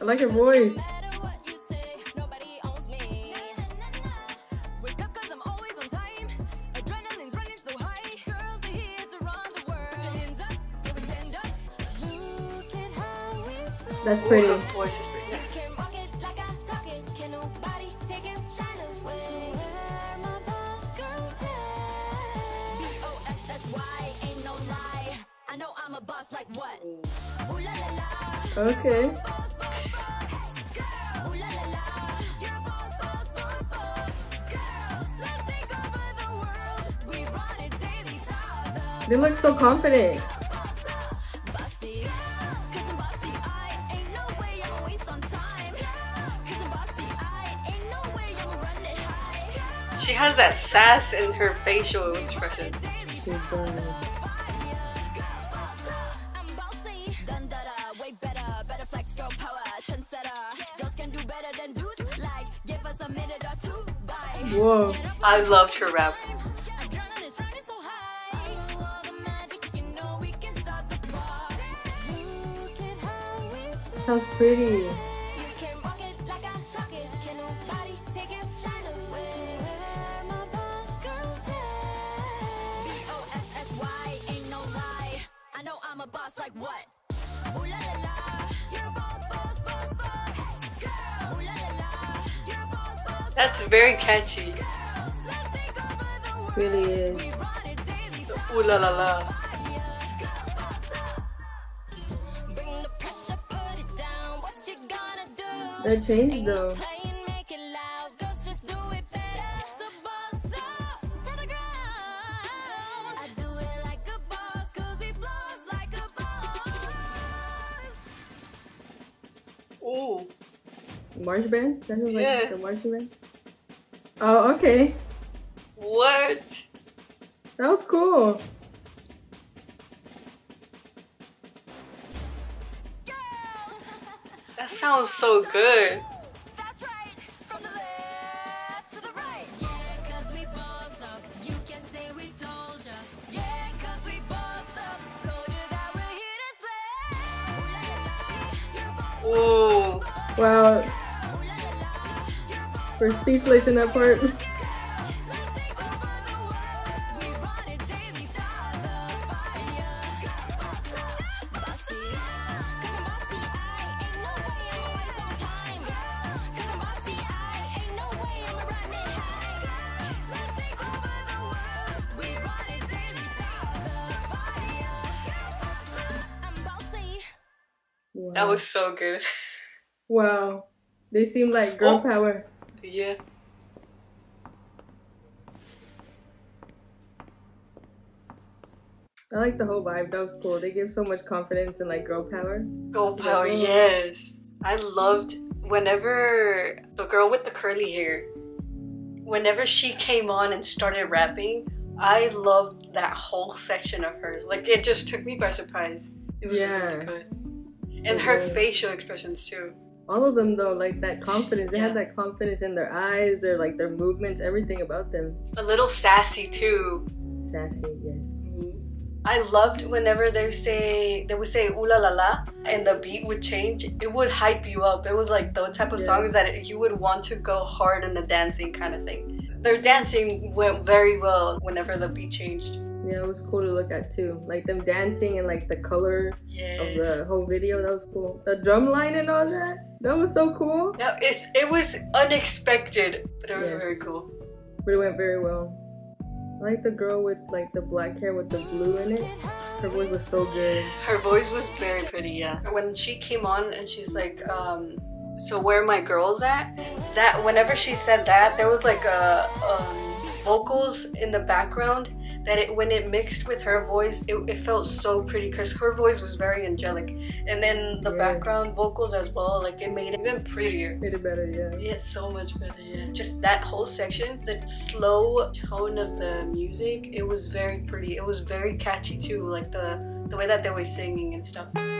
I like your voice. That's pretty. Ooh, her voice is pretty. Okay. They look so confident. She has that sass in her facial expression. Whoa. I loved her rap. Sounds pretty. That's very catchy. Really is. Ooh la la la. That changed though. Ooh. March band? That was like the march band? Oh, okay. What? That was cool. That sounds so good. That's right. From the left to the right. Yeah, 'cause we boss up. You can say we told ya. Yeah, 'cause we boss up. Told you that we're here to slay. Whoa. Wow. We're speechless in that part. Wow. That was so good. Wow. They seem like girl power. Yeah. I like the whole vibe. That was cool. They give so much confidence and like girl power. Girl power, yes. I loved whenever the girl with the curly hair, whenever she came on and started rapping, I loved that whole section of hers. Like, it just took me by surprise. It was really good. And her facial expressions too. All of them though, like that confidence. They have that confidence in their eyes, their movements, everything about them. A little sassy too. Sassy, yes. I loved whenever they would say ooh la la la and the beat would change. It would hype you up. It was like those type of songs that you would want to go hard in the dancing kind of thing. Their dancing went very well whenever the beat changed. Yeah, it was cool to look at too. Like them dancing and like the color of the whole video. That was cool. The drum line and all that. That was so cool. Yeah, it was unexpected, but it was very cool. But it went very well. I like the girl with like the black hair with the blue in it. Her voice was so good. Her voice was very pretty, yeah. When she came on and she's like, so where are my girls at? That whenever she said that, there was like vocals in the background that when it mixed with her voice, it felt so pretty because her voice was very angelic, and then the background vocals as well, like it made it even prettier. Made it better, yeah. Yeah, so much better, yeah. Just that whole section, the slow tone of the music, it was very pretty. It was very catchy too, like the way that they were singing and stuff.